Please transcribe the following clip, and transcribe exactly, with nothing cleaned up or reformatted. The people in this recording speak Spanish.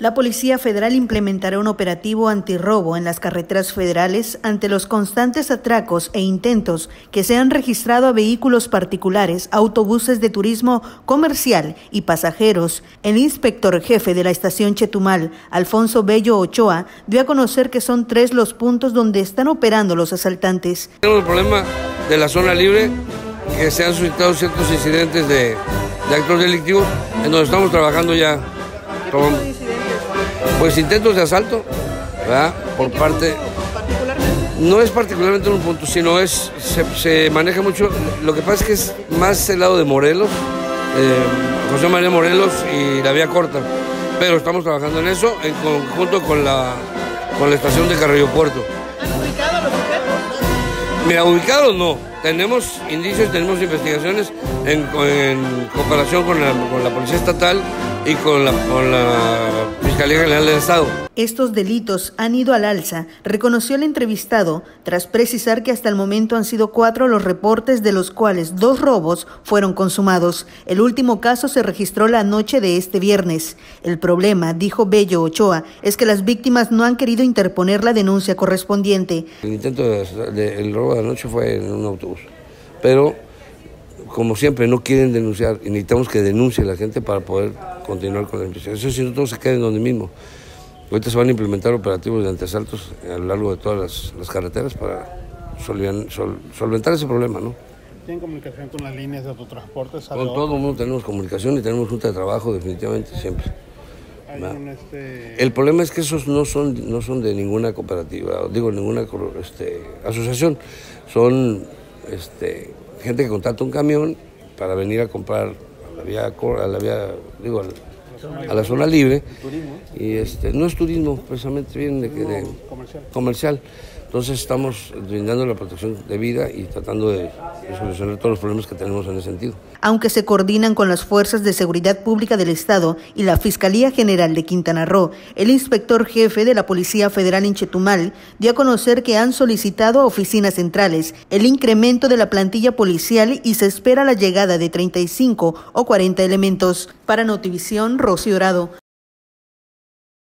La Policía Federal implementará un operativo antirrobo en las carreteras federales ante los constantes atracos e intentos que se han registrado a vehículos particulares, autobuses de turismo comercial y pasajeros. El inspector jefe de la estación Chetumal, Alfonso Bello Ochoa, dio a conocer que son tres los puntos donde están operando los asaltantes. Tenemos el problema de la zona libre, que se han suscitado ciertos incidentes de, de actos delictivos, en donde estamos trabajando ya con... Pues intentos de asalto, ¿verdad? Por parte... No es particularmente un punto, sino es... Se, se maneja mucho... Lo que pasa es que es más el lado de Morelos, eh, José María Morelos y la vía corta. Pero estamos trabajando en eso, en conjunto con la, con la estación de Carrillo Puerto. ¿Han ubicado los objetos? Mira, ubicados no. Tenemos indicios, tenemos investigaciones en, en cooperación con la, con la Policía Estatal y con la, con la Fiscalía General del Estado. Estos delitos han ido al alza, reconoció el entrevistado, tras precisar que hasta el momento han sido cuatro los reportes, de los cuales dos robos fueron consumados. El último caso se registró la noche de este viernes. El problema, dijo Bello Ochoa, es que las víctimas no han querido interponer la denuncia correspondiente. El intento del de, de, robo de la noche fue en un autobús, pero... como siempre, no quieren denunciar y necesitamos que denuncie la gente para poder continuar con la investigación. Eso si no, todos se queden donde mismo. Ahorita se van a implementar operativos de anteasaltos a lo largo de todas las, las carreteras para solven, sol, solventar ese problema, ¿no? ¿Tienen comunicación con las líneas de autotransporte? Con todo el mundo tenemos comunicación y tenemos junta de trabajo, definitivamente, siempre. Este... El problema es que esos no son, no son de ninguna cooperativa, digo, ninguna este, asociación. Son... este gente que contrata un camión para venir a comprar a la vía, a la vía, digo, a la zona libre, y este no es turismo, precisamente viene de, de comercial. Entonces estamos brindando la protección debida y tratando de, de solucionar todos los problemas que tenemos en ese sentido. Aunque se coordinan con las Fuerzas de Seguridad Pública del Estado y la Fiscalía General de Quintana Roo, el inspector jefe de la Policía Federal en Chetumal dio a conocer que han solicitado a oficinas centrales el incremento de la plantilla policial y se espera la llegada de treinta y cinco o cuarenta elementos. Para Notivisión, Rocío Dorado.